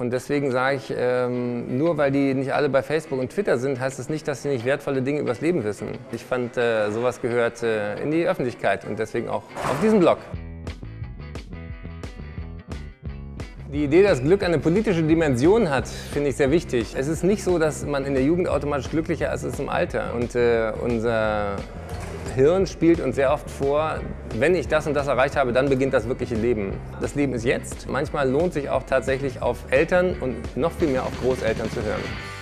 Und deswegen sage ich, nur weil die nicht alle bei Facebook und Twitter sind, heißt es nicht, dass sie nicht wertvolle Dinge übers Leben wissen. Ich fand, sowas gehört in die Öffentlichkeit und deswegen auch auf diesem Blog. Die Idee, dass Glück eine politische Dimension hat, finde ich sehr wichtig. Es ist nicht so, dass man in der Jugend automatisch glücklicher ist als im Alter. Und unser Hirn spielt uns sehr oft vor, wenn ich das und das erreicht habe, dann beginnt das wirkliche Leben. Das Leben ist jetzt. Manchmal lohnt sich auch tatsächlich auf Eltern und noch viel mehr auf Großeltern zu hören.